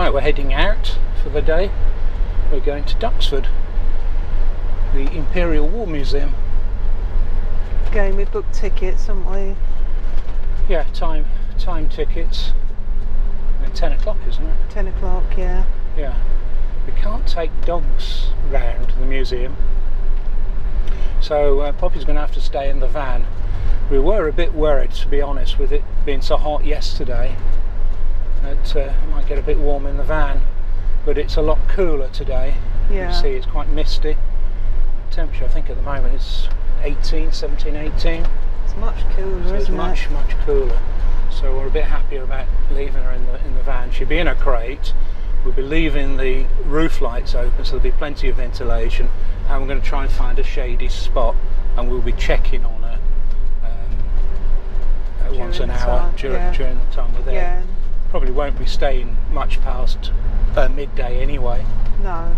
Right, we're heading out for the day. We're going to Duxford, the Imperial War Museum. Again, we booked tickets, haven't we? Yeah, time tickets. At 10 o'clock, isn't it? 10 o'clock, yeah. Yeah. We can't take dogs round the museum, so Poppy's going to have to stay in the van. We were a bit worried, to be honest, with it being so hot yesterday, that it might get a bit warm in the van, but it's a lot cooler today. Yeah. You can see it's quite misty. The temperature, I think, at the moment is 18, 17, 18. It's much cooler, so it's much cooler. So we're a bit happier about leaving her in the van. She'd be in a crate. We'll be leaving the roof lights open, so there'll be plenty of ventilation, and we're going to try and find a shady spot, and we'll be checking on her once an hour during the time we're there. Yeah. Probably won't be staying much past midday anyway. No,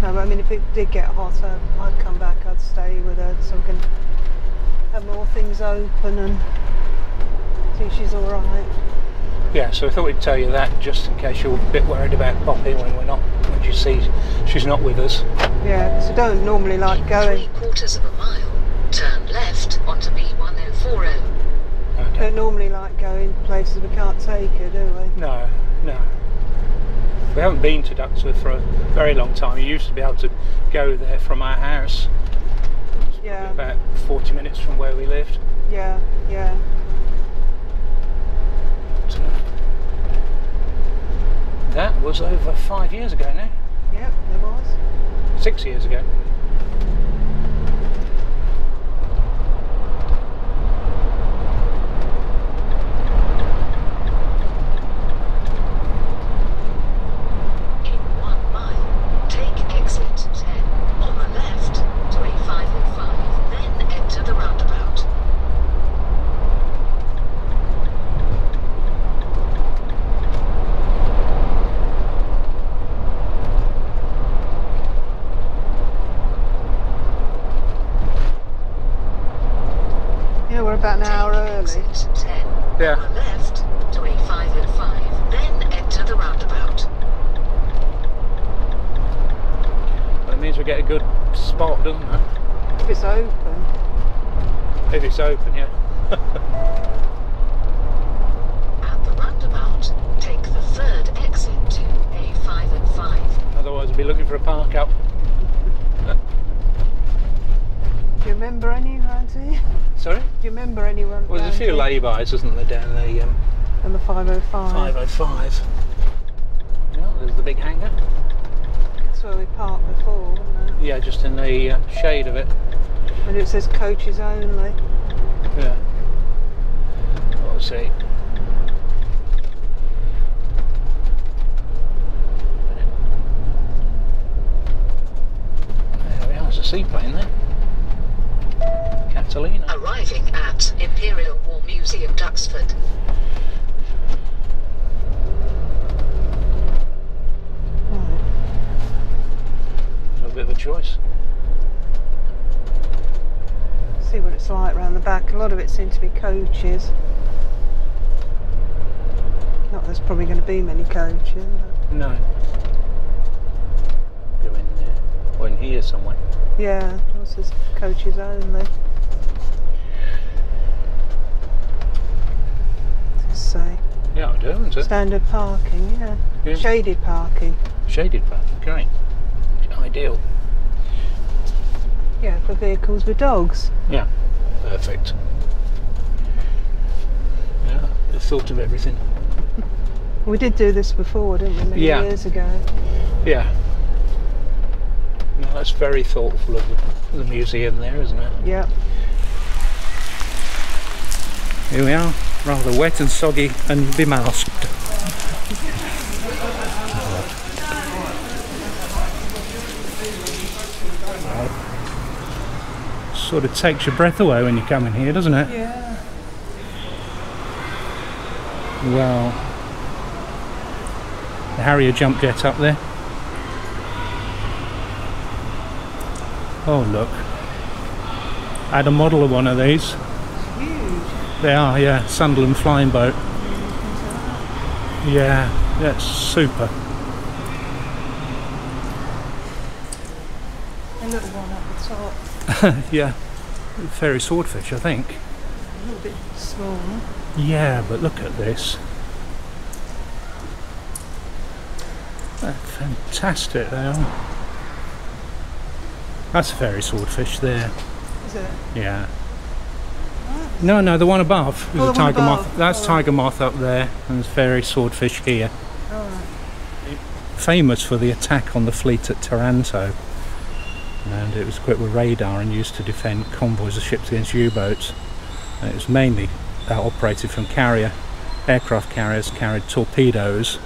no. But I mean, if it did get hotter, I'd come back. I'd stay with her, so we can have more things open and see she's all right. Yeah, so I thought we'd tell you that just in case you're a bit worried about Poppy when you see she's not with us. Yeah, because I don't normally like going. 3/4 of a mile, turn left onto B1040. Okay. I don't normally like going places we can't take her, do we? No, no. We haven't been to Duxford for a very long time. You used to be able to go there from our house. Yeah. About 40 minutes from where we lived. Yeah, yeah. That was over 5 years ago now. Yep, it was. 6 years ago. Laybys, isn't there, down the and the 505. 505. Yeah, there's the big hangar. That's where we parked before, wasn't it? Yeah, just in the shade of it. And it says coaches only. Yeah. We'll see. There we are. There's a seaplane there. Catalina. Arriving at Imperial War Museum, Duxford. Right. A bit of a choice. See what it's like round the back. A lot of it seems to be coaches. Not that there's probably going to be many coaches. No. Go in there. Or in here somewhere. Yeah, it says coaches only. Say. Yeah, I do, isn't it? Standard parking, yeah. Yeah. Shaded parking. Shaded parking, great. Ideal. Yeah, for vehicles with dogs. Yeah, perfect. Yeah, I've thought of everything. We did do this before, didn't we, many years ago? Yeah. No, that's very thoughtful of the museum there, isn't it? Yeah. Here we are. Rather wet and soggy and bemasked. Sort of takes your breath away when you come in here, doesn't it? Yeah. Well, the Harrier jump jet up there. Oh look, I had a model of one of these. They are, yeah, Sunderland flying boat. Yeah, that's super. little one at the top. Yeah, Fairey Swordfish, I think. A little bit smaller. Yeah, but look at this. That's fantastic, they are. That's a Fairey Swordfish there. Is it? Yeah. Nice. No, no, the one above is a Tiger Moth. That's Tiger Moth up there, and there's Fairey Swordfish here. Oh. Famous for the attack on the fleet at Taranto, and it was equipped with radar and used to defend convoys of ships against U-boats. It was mainly operated from carrier aircraft carriers, carried torpedoes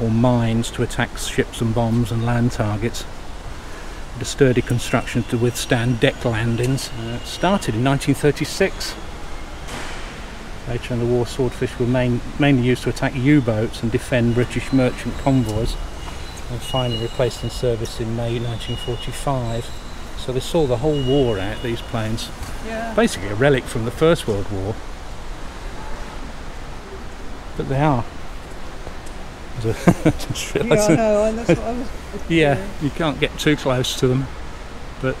or mines to attack ships and bombs and land targets. The sturdy construction to withstand deck landings. It started in 1936. Later in the war, swordfish were mainly used to attack U-boats and defend British merchant convoys, and finally replaced in service in May 1945. So they saw the whole war out, these planes. Yeah. Basically a relic from the First World War. But they are. Just yeah, I know, and that's what I was doing. Yeah, you can't get too close to them. But,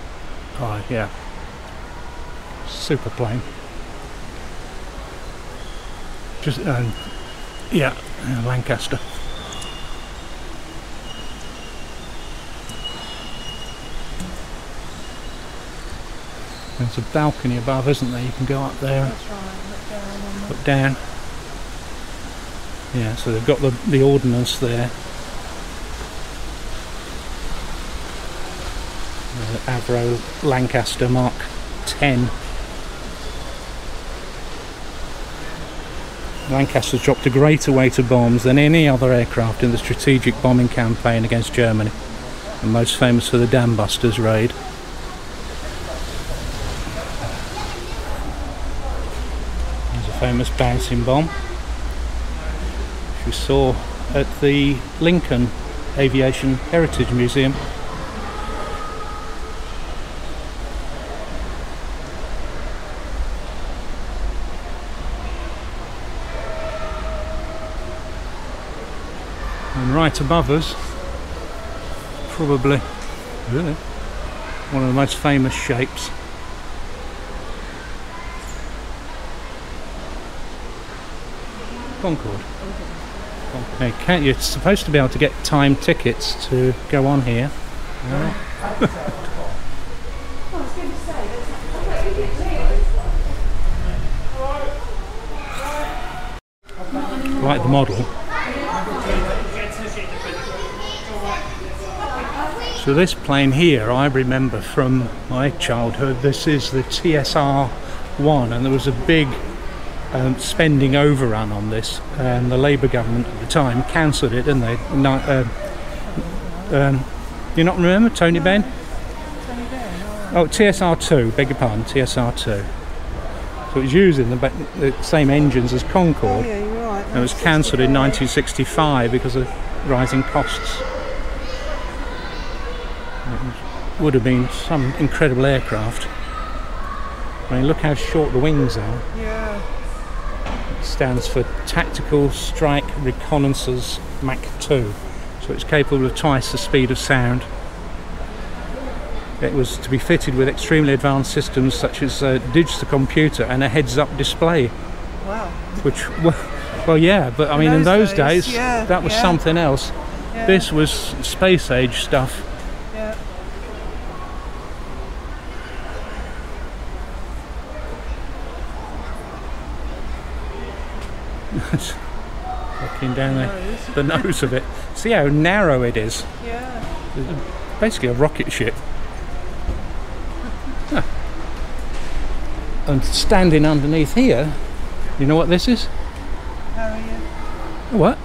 oh yeah, super plane. Just, yeah, Lancaster. There's a balcony above, isn't there? You can go up there. That's right, look down. Look down. Yeah, so they've got the ordnance there. Avro Lancaster Mark 10. Lancaster dropped a greater weight of bombs than any other aircraft in the strategic bombing campaign against Germany, and most famous for the Dam Busters raid. There's a famous bouncing bomb. We saw at the Lincoln Aviation Heritage Museum. And right above us, probably really one of the most famous shapes. Concorde. Okay, you're supposed to be able to get time tickets to go on here. No. Like the model. So this plane here, I remember from my childhood, this is the TSR1, and there was a big spending overrun on this, and the Labour government at the time cancelled it, didn't they? You not remember Tony Benn? Tony Benn? Oh, TSR2, beg your pardon, TSR2. So it was using the same engines as Concorde, oh, yeah, you're right. And it was cancelled in 1965 because of rising costs. It would have been some incredible aircraft. I mean, look how short the wings are. Yeah. Stands for Tactical Strike Reconnaissance Mach 2, so it's capable of twice the speed of sound. It was to be fitted with extremely advanced systems such as a digital computer and a heads-up display. Wow. Which, well yeah, but I mean in those days, yeah, that was something else. Yeah. This was space age stuff. Yeah. Looking down the nose of it. See how narrow it is? Yeah. Basically a rocket ship. Huh. And standing underneath here, you know what this is? Harrier. What?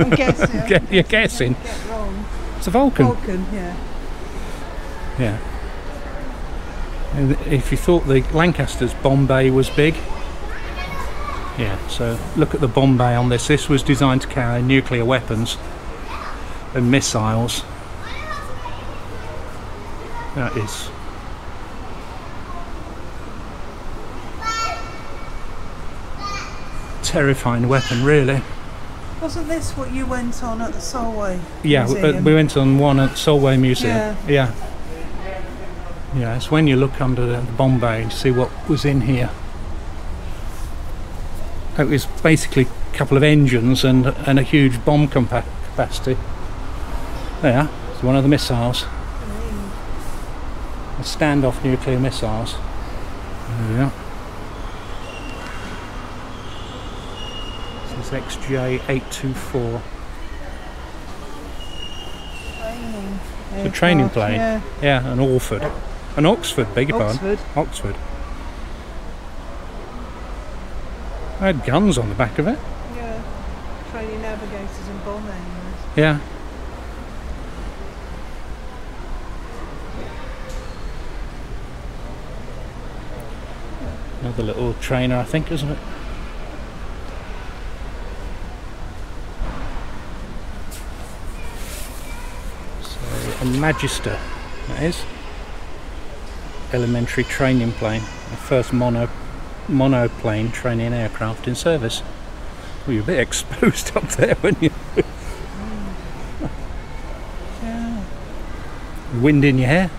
I'm guessing. You're guessing. Get wrong. It's a Vulcan. Vulcan, yeah. Yeah. And if you thought the Lancaster's Bombay was big, yeah, so look at the Bombay on this. This was designed to carry nuclear weapons and missiles. That is. Terrifying weapon, really. Wasn't this what you went on at the Solway Museum? Yeah, we went on one at Solway Museum. Yeah. Yeah, it's when you look under the bomb bay and see what was in here. It was basically a couple of engines and a huge bomb capacity. There, it's one of the missiles. The standoff nuclear missiles. Yeah. This is XJ824. It's a training plane. Yeah, yeah, an Orford. An Oxford, beg your pardon. Oxford. I had guns on the back of it. Yeah, training navigators and bomb aimers. Yeah. Another little trainer, I think, isn't it? So, a Magister, that is. Elementary training plane. The first monoplane training aircraft in service. Well, you're a bit exposed up there, weren't you? Yeah. Wind in your hair.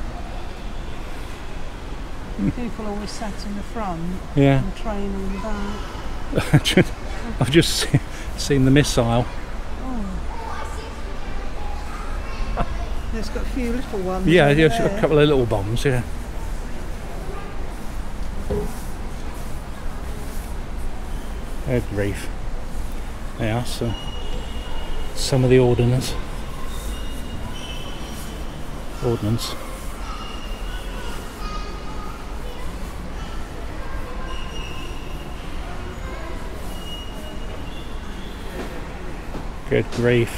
People always sat in the front, yeah, and the train in the back. I've just seen the missile. Oh. It's got a few little ones. Yeah, just a couple of little bombs, yeah. Head reef. Yeah, so some of the ordnance. Good grief.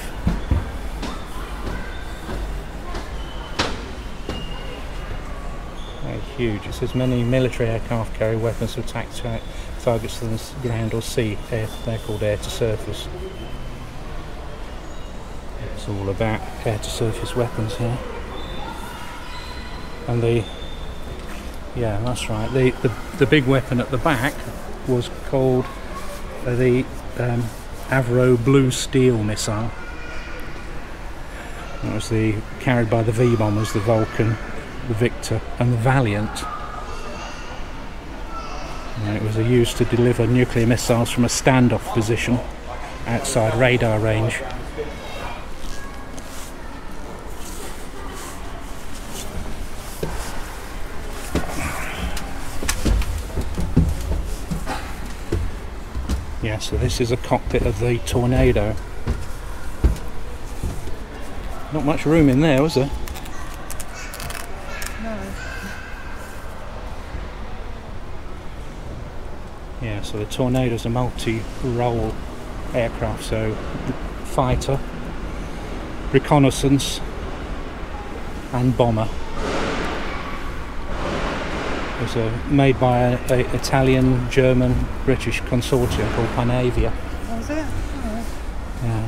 They're huge. It says many military aircraft carry weapons to attack targets to the ground or sea. They're called air to surface. It's all about air to surface weapons here. And the, yeah, that's right. The big weapon at the back was called the Avro Blue Steel missile. That was carried by the V-bombers, the Vulcan, the Victor and the Valiant. And it was used to deliver nuclear missiles from a standoff position outside radar range. So this is a cockpit of the Tornado. Not much room in there, was there? No. Yeah, so the Tornado's a multi-role aircraft, so fighter, reconnaissance and bomber. It was made by an Italian, German, British consortium called Panavia. Was it? Yeah. Yeah.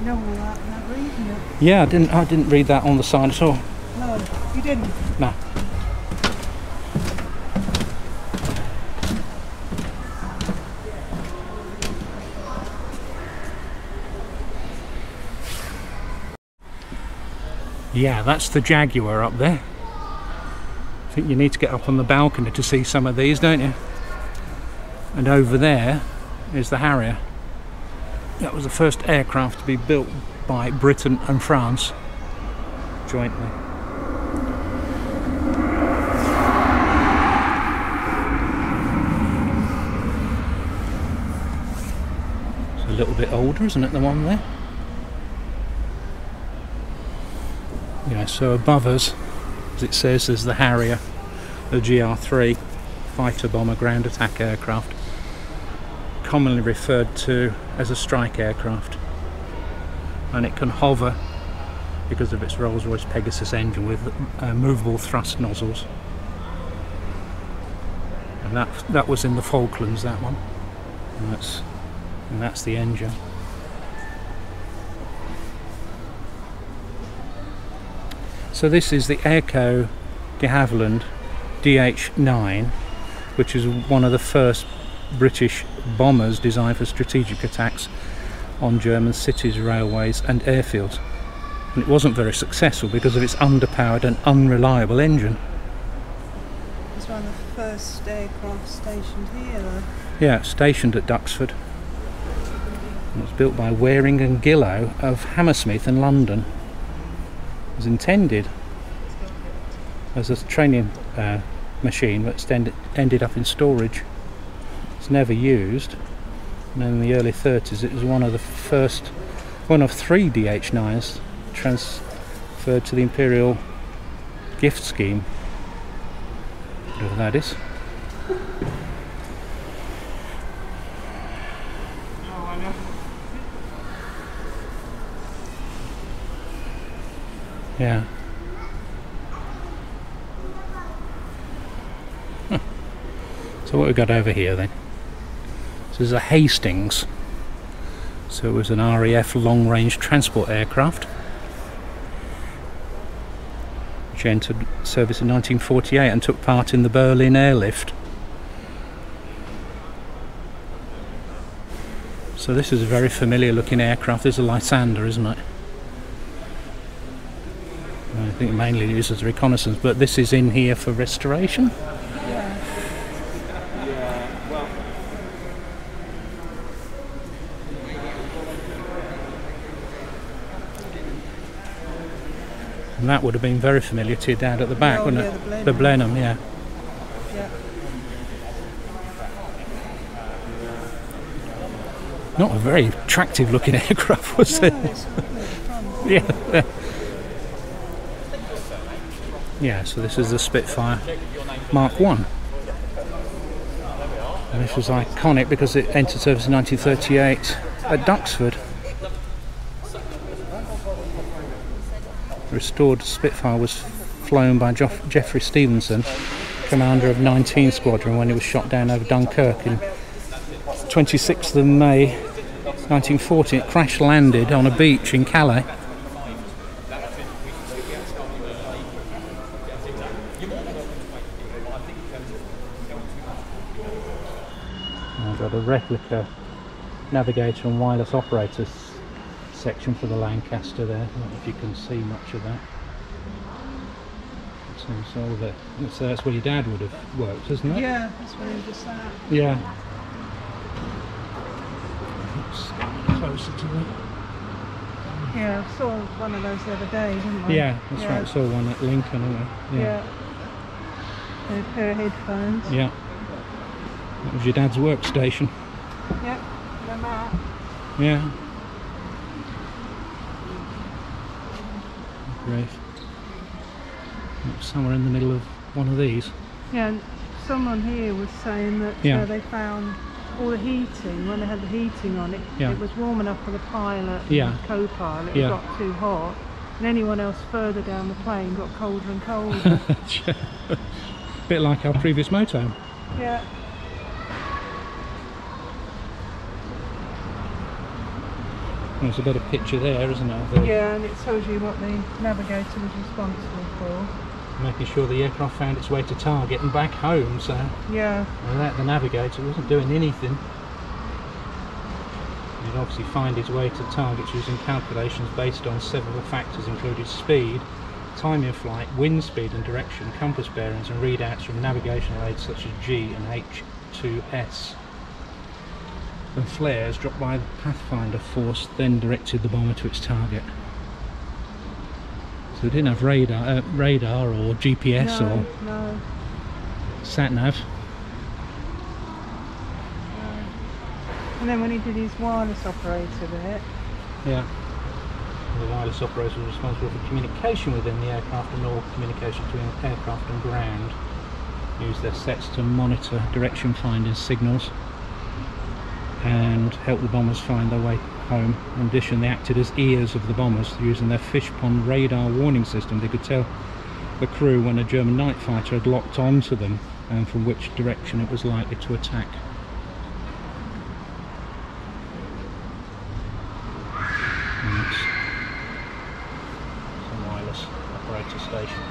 You don't read that, not reading it. Yeah, I didn't read that on the sign at all. No, you didn't? No. Yeah, that's the Jaguar up there. I think you need to get up on the balcony to see some of these, don't you? And over there is the Harrier. That was the first aircraft to be built by Britain and France jointly. It's a little bit older, isn't it, the one there? Yeah, so above us, as it says, there's the Harrier, the GR3 fighter bomber ground attack aircraft, commonly referred to as a strike aircraft, and it can hover because of its Rolls-Royce Pegasus engine with movable thrust nozzles. And that was in the Falklands, that one, and that's the engine. So this is the Airco de Havilland DH-9, which is one of the first British bombers designed for strategic attacks on German cities, railways and airfields. And it wasn't very successful because of its underpowered and unreliable engine. first aircraft stationed here though. Yeah, it's stationed at Duxford. It was built by Waring and Gillow of Hammersmith and London. It was intended as a training machine, but it ended up in storage. It's never used. And in the early 30s it was one of the first, one of three DH-9s transferred to the Imperial Gift Scheme, whatever that is. Yeah. Huh. So what we've got over here then? This is a Hastings. So it was an RAF long-range transport aircraft, which entered service in 1948 and took part in the Berlin airlift. So this is a very familiar looking aircraft. This is a Lysander, isn't it? I think mainly used as reconnaissance, but this is in here for restoration. Yeah. Well. And that would have been very familiar to your dad at the back, oh, wouldn't yeah, it? The Blenheim, yeah. Yeah. Not a very attractive looking aircraft, was it? No, yeah. Yeah, so this is the Spitfire Mark 1. And this was iconic because it entered service in 1938 at Duxford. The restored Spitfire was flown by Geoffrey Stevenson, commander of 19 Squadron, when it was shot down over Dunkirk in 26th of May 1940. It crash landed on a beach in Calais. A replica navigator and wireless operators section for the Lancaster there. I don't know if you can see much of that. So that's where your dad would have worked, isn't it? Yeah, that's where he was at. Yeah. It's closer to me. Yeah, I saw one of those the other day, didn't I? Yeah, that's yeah. Right, I saw one at Lincoln, didn't I? Yeah. Yeah. A pair of headphones. Yeah. That was your dad's workstation. Yep, no matter. Yeah. Great. Somewhere in the middle of one of these. Yeah, and someone here was saying that yeah. They found all the heating, when they had the heating on, it was warm enough for the pilot yeah. and co-pilot, it got too hot. And anyone else further down the plane got colder and colder. A bit like our previous motorhome. Yeah. There's a better picture there, isn't it? Yeah, and it tells you what the navigator was responsible for. Making sure the aircraft found its way to target and back home, so... Yeah. Without the navigator, wasn't doing anything. He'd obviously find his way to target using calculations based on several factors, including speed, timing of flight, wind speed and direction, compass bearings and readouts from navigational aids such as G and H2S. And flares dropped by the Pathfinder force then directed the bomber to its target. So they didn't have radar or GPS or sat-nav. And then when he did his wireless operator bit. Yeah. The wireless operator was responsible for communication within the aircraft and all communication between aircraft and ground. Used their sets to monitor direction finding signals and help the bombers find their way home. In addition, they acted as ears of the bombers. Using their fish pond radar warning system, they could tell the crew when a German night fighter had locked onto them and from which direction it was likely to attack. Some wireless operator station.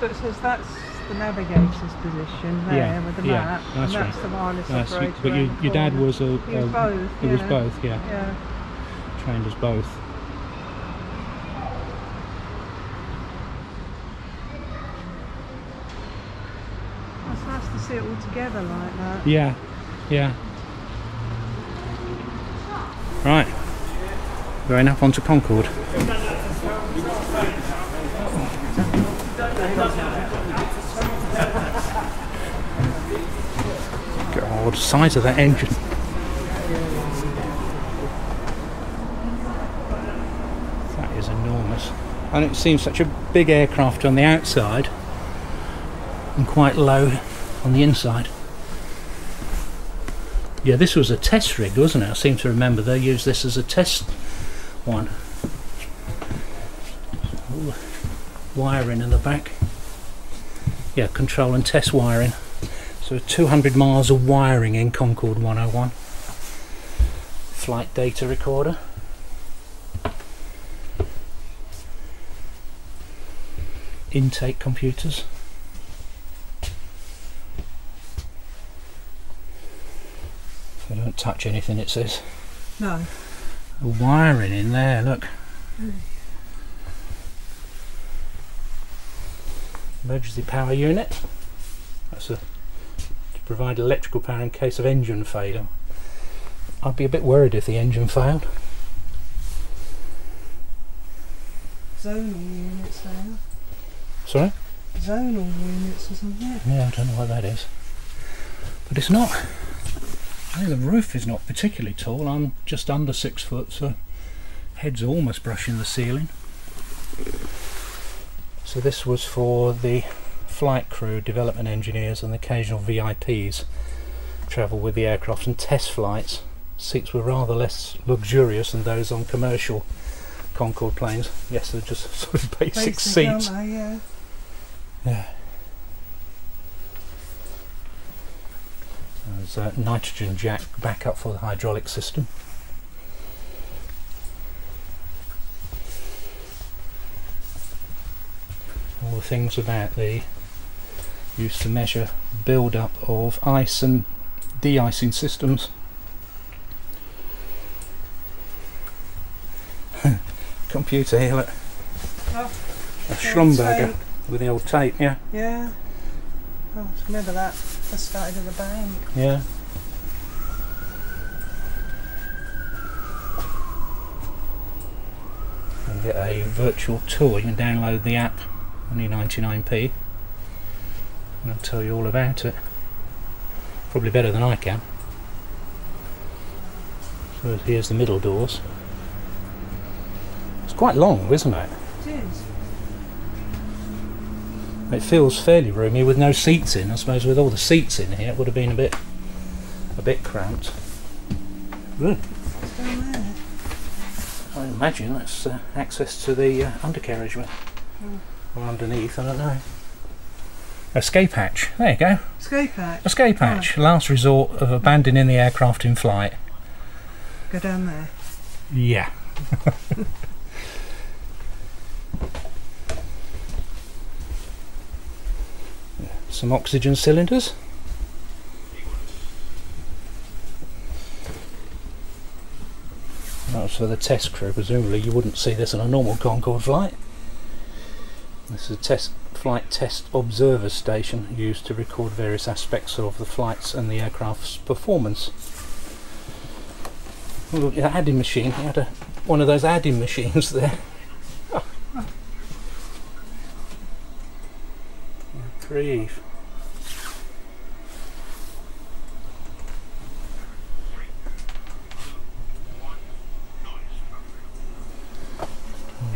So it says that's the navigator's position there with the map, that's and that's right. The wireless operator. But your dad was a... He was both, He was both, yeah. Trained as both. see it all together like that. Yeah, yeah. Right, going up onto Concord. God, size of that engine. That is enormous. And it seems such a big aircraft on the outside and quite low on the inside. Yeah, this was a test rig, wasn't it? I seem to remember they used this as a test one. Ooh, wiring in the back. Yeah, control and test wiring. So 200 miles of wiring in Concorde 101. Flight data recorder. Intake computers. I don't touch anything, it says. No. The wiring in there, look. Mm. Emergency power unit. That's to provide electrical power in case of engine failure. I'd be a bit worried if the engine failed. Zonal units there. Sorry? Zonal units or something. Yeah, I don't know what that is. But it's not. I think the roof is not particularly tall. I'm just under 6 foot, so head's almost brushing the ceiling. So this was for the flight crew, development engineers and the occasional VIPs travel with the aircraft and test flights. Seats were rather less luxurious than those on commercial Concorde planes. Yes, they're just sort of basic seats. Yeah. There's a nitrogen jack back up for the hydraulic system. All the things about the used to measure build up of ice and de-icing systems. Computer here, look. Oh, a Schlumberger with the old tape, yeah. Yeah. Oh, I remember that. I started at the bank. Yeah. You can get a virtual tour. You can download the app, only 99p. And I'll tell you all about it. Probably better than I can. So here's the middle doors. It's quite long, isn't it? It is. It feels fairly roomy with no seats in. I suppose with all the seats in here it would have been a bit cramped. Ooh. What's down there? I imagine that's access to the undercarriageway. Mm. Or underneath, I don't know. Escape hatch, there you go. Escape hatch? Escape hatch, oh. Last resort of abandoning the aircraft in flight. Go down there? Yeah. Some oxygen cylinders. That was for the test crew, presumably you wouldn't see this on a normal Concorde flight. This is a flight test observer station used to record various aspects of the flights and the aircraft's performance. Well, the adding machine, you had one of those adding machines there. Reef.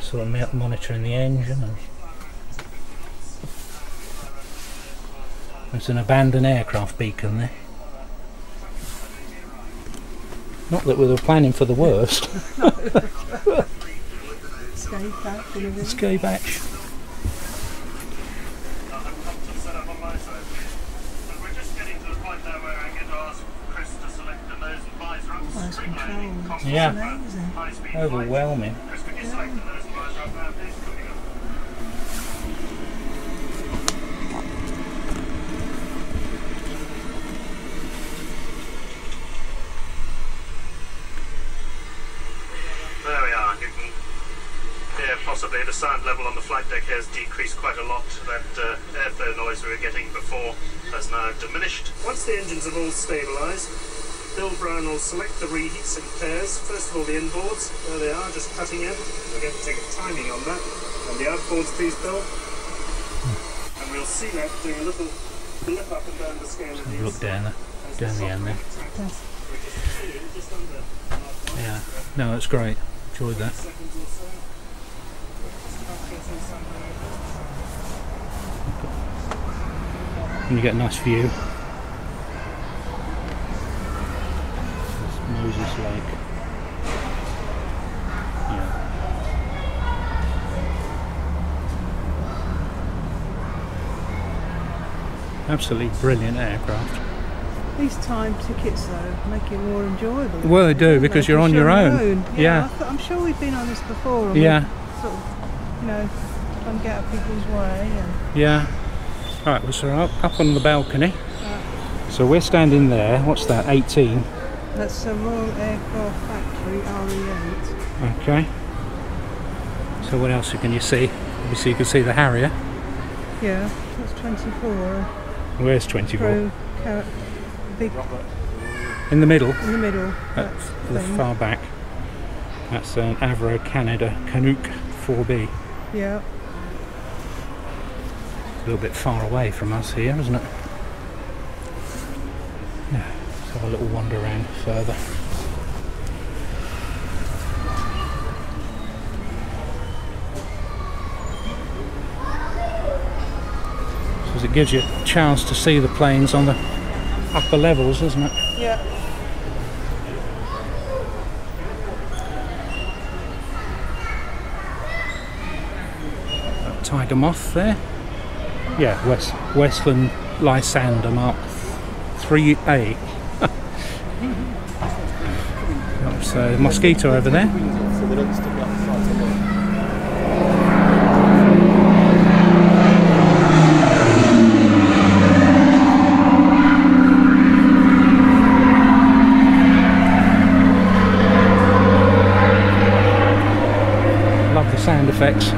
Sort of monitoring the engine. And there's an abandoned aircraft beacon there. Not that we were planning for the worst. Escape hatch. Yeah, overwhelming. Yeah. There we are, you can hear possibly Fortunately, the sound level on the flight deck has decreased quite a lot. That airflow noise we were getting before has now diminished. Once the engines are all stabilised, Bill Brown will select the reheats in pairs. First of all, the inboards. There they are, just cutting in. We'll get to take a timing on that. And the outboards, please, Bill. And we'll see that doing a little blip up and down the scale. Just of look down the end there. Yes. Yeah, no, that's great. Enjoyed that. And you get a nice view. This is Moses Lake. Yeah. Absolutely brilliant aircraft. These time tickets though make it more enjoyable. Well, they do, because you're on your own. Yeah. I'm sure we've been on this before. Yeah. Sort of, you know, try and get out of people's way. And yeah. Right, well, so up on the balcony. Right. So we're standing there. What's that? 18. That's the Royal Aircraft Factory RE8. Okay. So what else can you see? Obviously, you can see the Harrier. Yeah. That's 24. Where's 24? Big in the middle. In the middle. At the far back. That's an Avro Canada Canuck 4B. Yeah. It's a little bit far away from us here, isn't it? Yeah. Let's have a little wander around further. So it gives you a chance to see the planes on the upper levels, isn't it? Yeah. That Tiger Moth there. Yeah, Westland Lysander Mark 3A. That's a mosquito over there. Sound effects.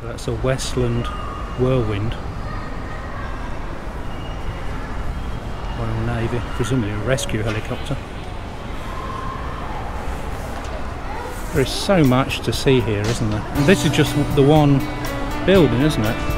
So that's a Westland Whirlwind. Royal Navy, presumably a rescue helicopter. There is so much to see here, isn't there? And this is just the one building, isn't it?